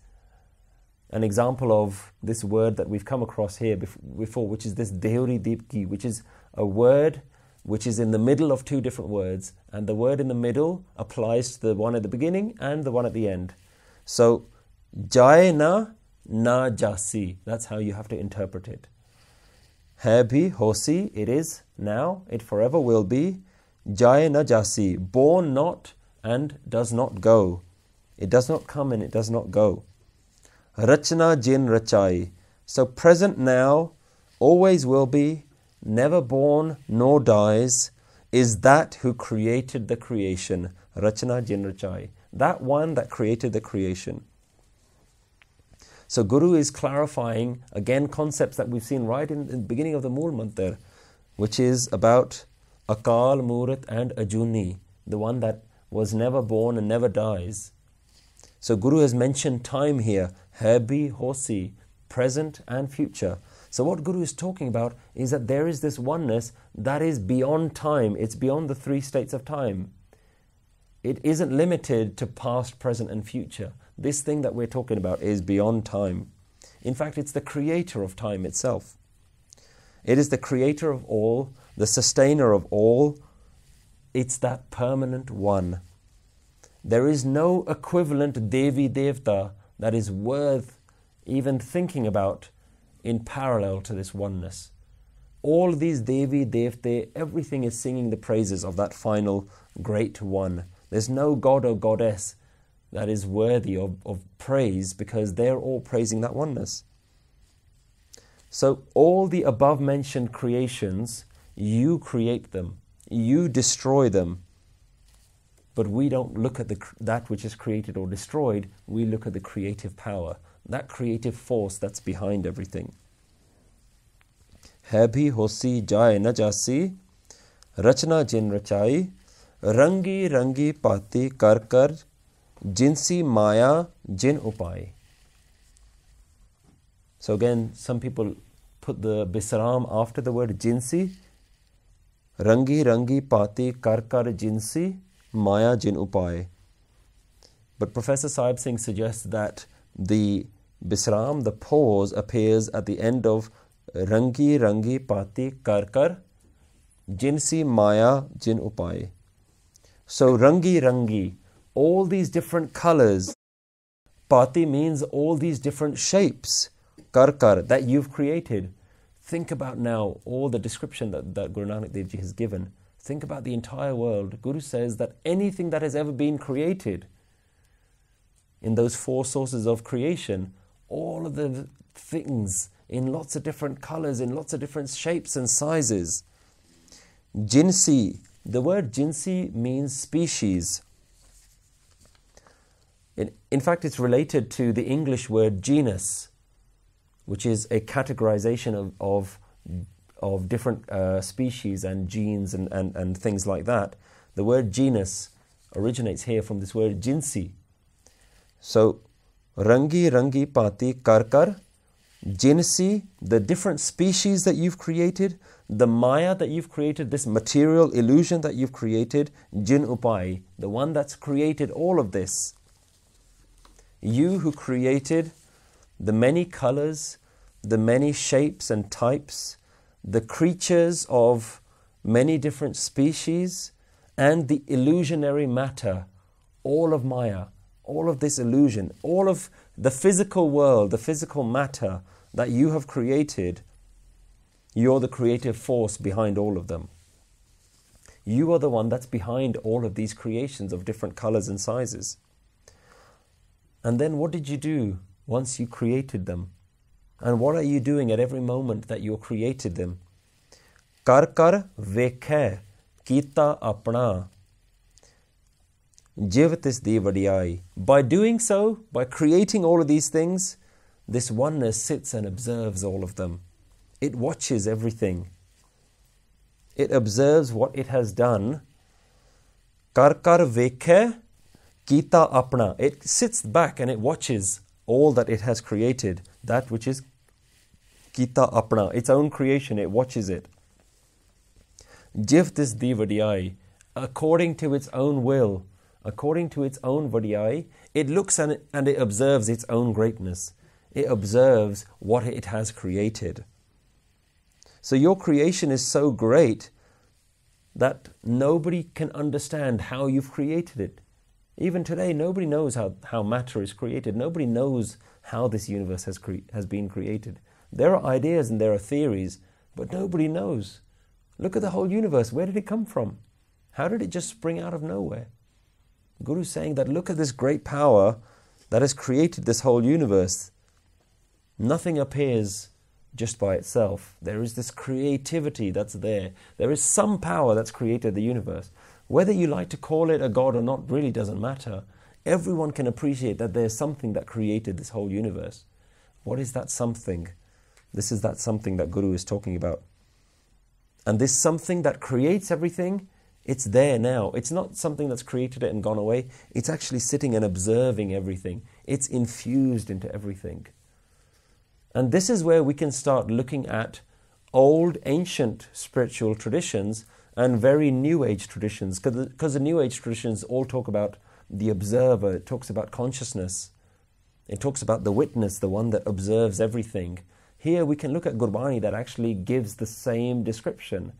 an example of this word that we've come across here before, which is this Deori Deepki, which is a word which is in the middle of two different words, and the word in the middle applies to the one at the beginning and the one at the end. So jaye na, na jasi. That's how you have to interpret it. Hai bhi hosi, it is now, it forever will be. Jaye na jasi, born not and does not go. It does not come and it does not go. Rachna Jin Rachai. So present now, always will be, never born nor dies, is that who created the creation. Rachna Jin Rachai. That one that created the creation. So Guru is clarifying, again, concepts that we've seen right in the beginning of the Mool Mantar, which is about Akal, Murat and Ajuni, the one that was never born and never dies. So Guru has mentioned time here, Hai bhi hosi, present and future. So what Guru is talking about is that there is this oneness that is beyond time. It's beyond the three states of time. It isn't limited to past, present and future. This thing that we're talking about is beyond time. In fact, it's the creator of time itself. It is the creator of all, the sustainer of all. It's that permanent one. There is no equivalent Devi Devta that is worth even thinking about in parallel to this oneness. All these Devi Devte, everything is singing the praises of that final great one. There's no god or goddess that is worthy of praise because they're all praising that oneness. So all the above mentioned creations, you create them. You destroy them, but we don't look at that which is created or destroyed. We look at the creative power, that creative force that's behind everything. Hai bhi hosi jaye na jasi, rachna jin rachai, rangi rangi pati kar kar, jinsi maya jin upai. So again, some people put the bisram after the word jinsi. Rangi rangi pati kar kar jinsi maya jin upai. But Professor Sahib Singh suggests that the Bisram, the pause, appears at the end of Rangi Rangi Pati Kar Kar Jinsi Maya Jin Upai. So Rangi Rangi, all these different colors. Pati means all these different shapes. Kar Kar, that you've created. Think about now all the description that Guru Nanak Dev Ji has given. Think about the entire world. Guru says that anything that has ever been created in those four sources of creation, all of the things in lots of different colors, in lots of different shapes and sizes. Jinsi, the word jinsi means species. In fact, it's related to the English word genus, which is a categorization of different species and genes and things like that. The word genus originates here from this word jinsi. So, Rangi Rangi Pati Kar Kar, Jinsi, the different species that you've created, the Maya that you've created, this material illusion that you've created, Jin Upai, the one that's created all of this. You who created the many colors, the many shapes and types, the creatures of many different species, and the illusionary matter, all of Maya, all of this illusion, all of the physical world, the physical matter that you have created. You're the creative force behind all of them. You are the one that's behind all of these creations of different colors and sizes. And then what did you do once you created them? And what are you doing at every moment that you created them? Kar kar vekhe kita apna jivtis di vadiyai. By doing so, by creating all of these things, this oneness sits and observes all of them. It watches everything. It observes what it has done. Kar kar vekhe kita apna. It sits back and it watches all that it has created, that which is kita apna, its own creation, it watches it. Jivtis di vadiyai, according to its own will, according to its own vadiyai, it looks and it observes its own greatness. It observes what it has created. So your creation is so great that nobody can understand how you've created it. Even today, nobody knows how matter is created. Nobody knows how this universe has been created. There are ideas and there are theories, but nobody knows. Look at the whole universe. Where did it come from? How did it just spring out of nowhere? Guru's saying that look at this great power that has created this whole universe. Nothing appears just by itself. There is this creativity that's there. There is some power that's created the universe. Whether you like to call it a god or not really doesn't matter. Everyone can appreciate that there's something that created this whole universe. What is that something? This is that something that Guru is talking about. And this something that creates everything, it's there now. It's not something that's created it and gone away. It's actually sitting and observing everything. It's infused into everything. And this is where we can start looking at old, ancient spiritual traditions and very New Age traditions, because the New Age traditions all talk about the observer. It talks about consciousness. It talks about the witness, the one that observes everything. Here we can look at Gurbani that actually gives the same description,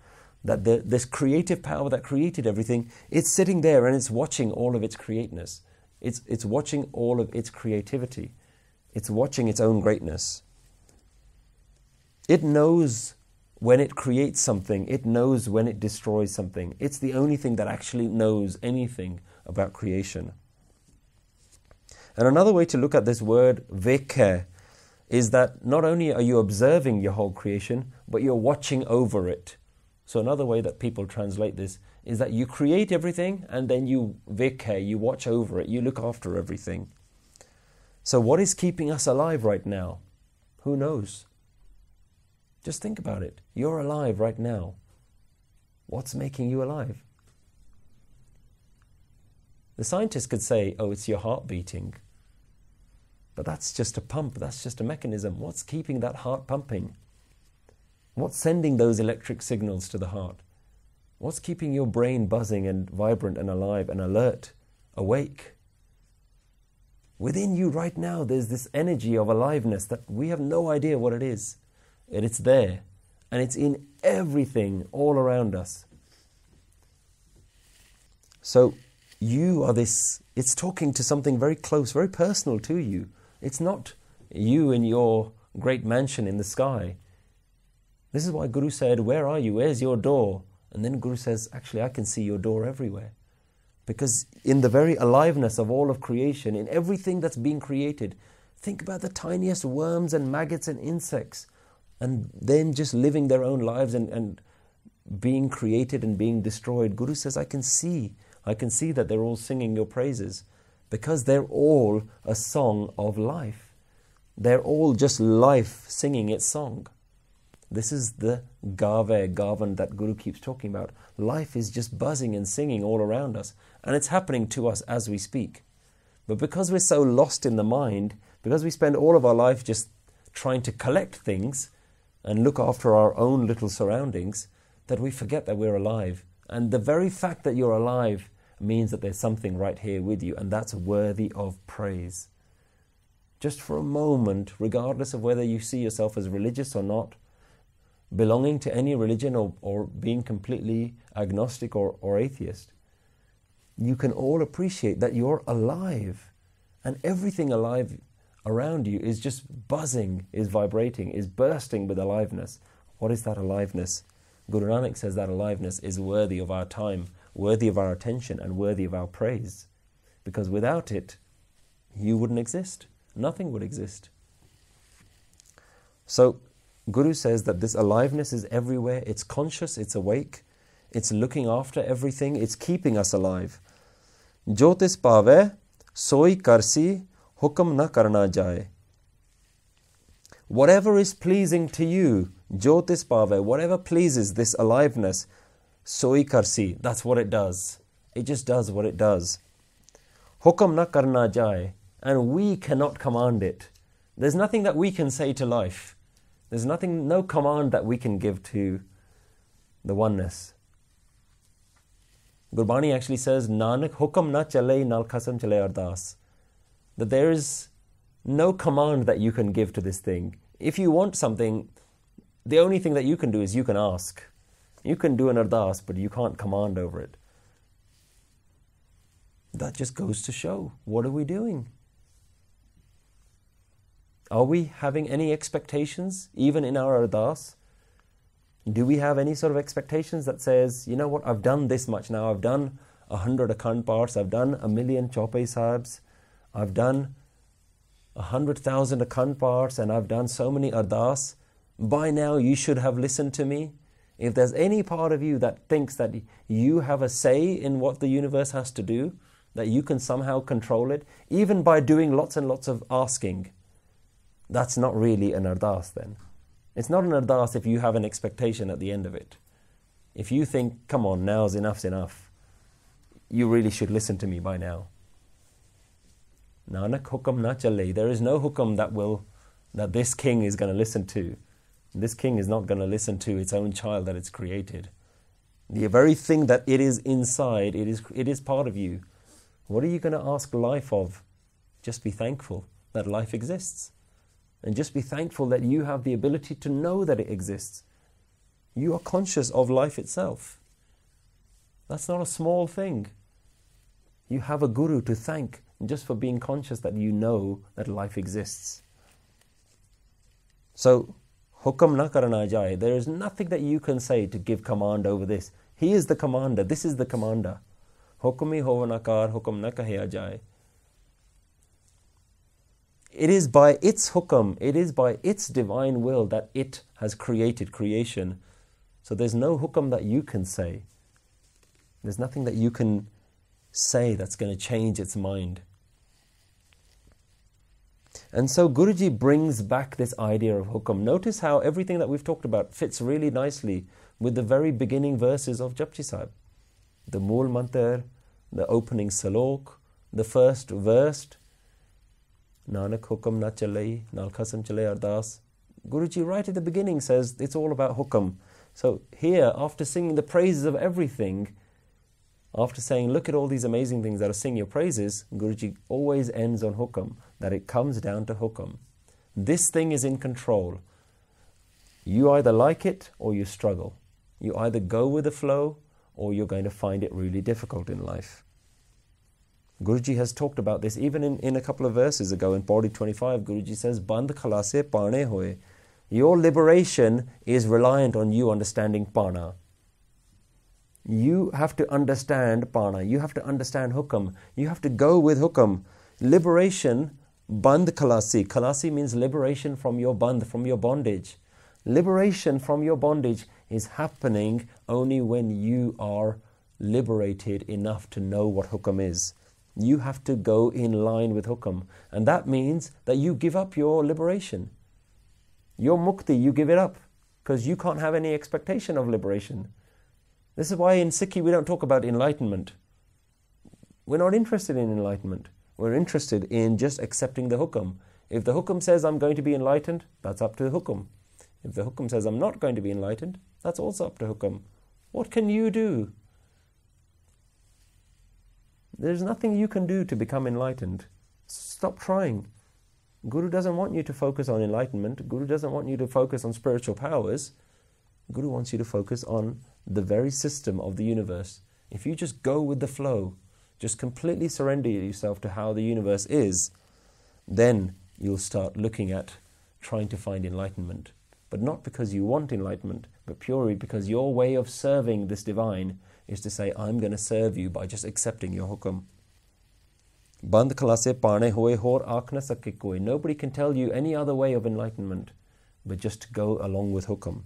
that this creative power that created everything, it's sitting there and it's watching all of its createness. It's watching all of its creativity. It's watching its own greatness. It knows when it creates something, it knows when it destroys something. It's the only thing that actually knows anything about creation. And another way to look at this word, vekhe, is that not only are you observing your whole creation, but you're watching over it. So another way that people translate this is that you create everything and then you vekhe, you watch over it, you look after everything. So what is keeping us alive right now? Who knows? Just think about it. You're alive right now. What's making you alive? The scientists could say, oh, it's your heart beating. But that's just a pump. That's just a mechanism. What's keeping that heart pumping? What's sending those electric signals to the heart? What's keeping your brain buzzing and vibrant and alive and alert, awake? Within you right now, there's this energy of aliveness that we have no idea what it is. And it's there. And it's in everything all around us. So you are this, it's talking to something very close, very personal to you. It's not you in your great mansion in the sky. This is why Guru said, where are you? Where's your door? And then Guru says, actually, I can see your door everywhere. Because in the very aliveness of all of creation, in everything that's being created, think about the tiniest worms and maggots and insects, and then just living their own lives and being created and being destroyed. Guru says, I can see that they're all singing your praises, because they're all a song of life. They're all just life singing its song. This is the Gavan that Guru keeps talking about. Life is just buzzing and singing all around us. And it's happening to us as we speak. But because we're so lost in the mind, because we spend all of our life just trying to collect things and look after our own little surroundings, that we forget that we're alive. And the very fact that you're alive means that there's something right here with you, and that's worthy of praise. Just for a moment, regardless of whether you see yourself as religious or not, belonging to any religion or being completely agnostic or atheist, you can all appreciate that you're alive, and everything alive around you is just buzzing, is vibrating, is bursting with aliveness. What is that aliveness? Guru Nanak says that aliveness is worthy of our time, worthy of our attention, and worthy of our praise. Because without it, you wouldn't exist. Nothing would exist. So Guru says that this aliveness is everywhere. It's conscious, it's awake, it's looking after everything, it's keeping us alive. Jyotis pave, soi karsi, hukam na karna jaye. Whatever is pleasing to you, Jyotis pave, whatever pleases this aliveness, soi karsi, that's what it does. It just does what it does. Hukam na karna jaye, and we cannot command it. There's nothing that we can say to life. There's nothing, no command that we can give to the oneness. Gurbani actually says, Nanak hukam na chale nal khasam chale ardas. That there is no command that you can give to this thing. If you want something, the only thing that you can do is you can ask. You can do an ardas, but you can't command over it. That just goes to show, what are we doing? Are we having any expectations, even in our ardas? Do we have any sort of expectations that says, you know what, I've done this much now, I've done 100 Akhand Paths, I've done 1,000,000 Chaupai Sahibs, I've done 100,000 Akhand Paths, and I've done so many ardas. By now you should have listened to me. If there's any part of you that thinks that you have a say in what the universe has to do, that you can somehow control it, even by doing lots and lots of asking, that's not really an ardas then. It's not an ardas if you have an expectation at the end of it. If you think, come on, now's enough's enough, you really should listen to me by now. Nanak hukam na chale. There is no hukam that this king is going to listen to. This king is not going to listen to its own child that it's created. The very thing that it is inside, it is part of you. What are you going to ask life of? Just be thankful that life exists. And just be thankful that you have the ability to know that it exists. You are conscious of life itself. That's not a small thing. You have a guru to thank just for being conscious that you know that life exists. So, hukam na karna jaye. There is nothing that you can say to give command over this. He is the commander. This is the commander. Hukumi hova na kar, hukam na kahya jaye. It is by its hukam, it is by its divine will that it has created creation. So there's no hukam that you can say. There's nothing that you can say that's going to change its mind. And so Guruji brings back this idea of hukam. Notice how everything that we've talked about fits really nicely with the very beginning verses of Japji Sahib. The Mool Mantar, the opening salok, the first verse, Nanak hukam na chalai, nal khasam chalai ardas. Guruji right at the beginning says it's all about hukam. So here, after singing the praises of everything, After saying, look at all these amazing things that are sing your praises, Guruji always ends on hukam, that it comes down to hukam. This thing is in control. You either like it or you struggle. You either go with the flow or you're going to find it really difficult in life. Guruji has talked about this even in a couple of verses ago in Pauri 25. Guruji says, Bandh khala se paane hoye. Your liberation is reliant on you understanding pana. You have to understand pana. You have to understand hukam. You have to go with hukam. Liberation, bandh khalasi. Khalasi means liberation from your bandh, from your bondage. Liberation from your bondage is happening only when you are liberated enough to know what hukam is. You have to go in line with hukam. And that means that you give up your liberation. Your mukti, you give it up. Because you can't have any expectation of liberation. This is why in Sikhi we don't talk about enlightenment. We're not interested in enlightenment. We're interested in just accepting the hukam. If the hukam says I'm going to be enlightened, that's up to the hukam. If the hukam says I'm not going to be enlightened, that's also up to hukam. What can you do? There's nothing you can do to become enlightened. Stop trying. Guru doesn't want you to focus on enlightenment. Guru doesn't want you to focus on spiritual powers. Guru wants you to focus on the very system of the universe. If you just go with the flow, just completely surrender yourself to how the universe is, then you'll start looking at trying to find enlightenment. But not because you want enlightenment, but purely because your way of serving this divine is to say, I'm going to serve you by just accepting your hukam. Bandh khala se paane hoye hor aankh na sake koi. Nobody can tell you any other way of enlightenment, but just go along with hukam.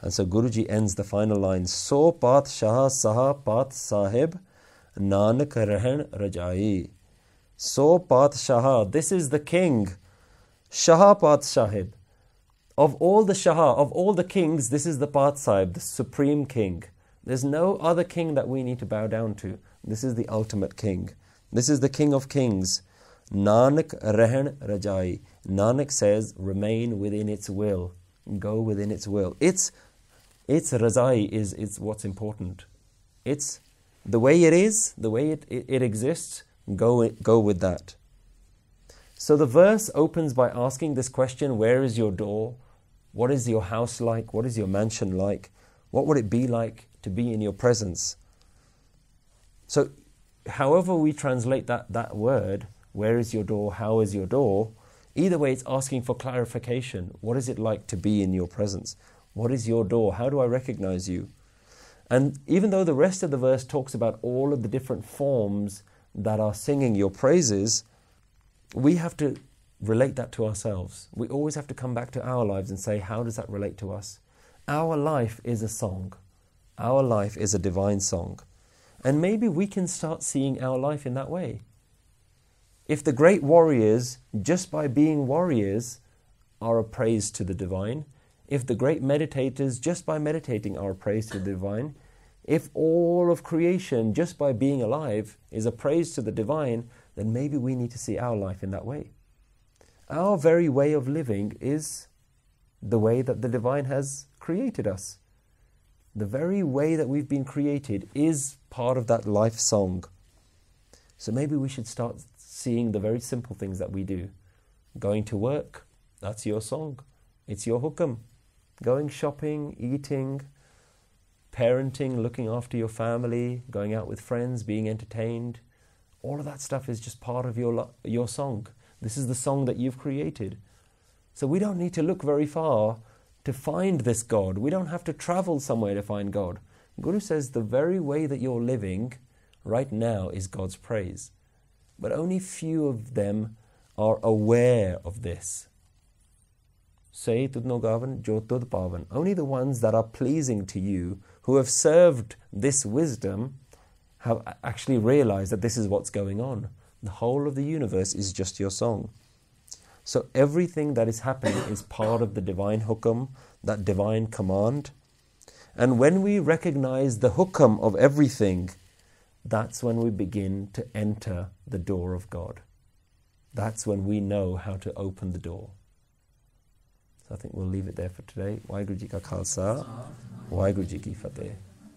And so Guruji ends the final line, So path shah saha path sahib nanak rahan rajai. So path shah, this is the king, shah path sahib. Of all the shah, of all the kings, this is the path sahib, the supreme king. There's no other king that we need to bow down to. This is the ultimate king. This is the king of kings. Nanak rahan rajai. Nanak says, remain within its will. Go within its will. Its razai is what's important. It's the way it is, the way it exists, go with that. So the verse opens by asking this question, where is your door? What is your house like? What is your mansion like? What would it be like to be in your presence? So however we translate that word, where is your door, how is your door, either way, it's asking for clarification. What is it like to be in your presence? What is your door? How do I recognize you? And even though the rest of the verse talks about all of the different forms that are singing your praises, we have to relate that to ourselves. We always have to come back to our lives and say, how does that relate to us? Our life is a song. Our life is a divine song. And maybe we can start seeing our life in that way. If the great warriors, just by being warriors, are a praise to the divine, if the great meditators, just by meditating, are a praise to the divine, if all of creation, just by being alive, is a praise to the divine, then maybe we need to see our life in that way. Our very way of living is the way that the divine has created us. The very way that we've been created is part of that life song. So maybe we should start seeing the very simple things that we do. Going to work, that's your song. It's your hukam. Going shopping, eating, parenting, looking after your family, going out with friends, being entertained. All of that stuff is just part of your song. This is the song that you've created. So we don't need to look very far to find this God. We don't have to travel somewhere to find God. Guru says the very way that you're living right now is God's praise. But only few of them are aware of this. Say tudno gavan jo tud pavan. Only the ones that are pleasing to you, who have served this wisdom, have actually realized that this is what's going on. The whole of the universe is just your song. So everything that is happening is part of the divine hukam, that divine command. And when we recognize the hukam of everything, that's when we begin to enter the door of God. That's when we know how to open the door. So I think we'll leave it there for today. Waiguru Ji Ka Khalsa, Waiguru Ji Ki Fateh.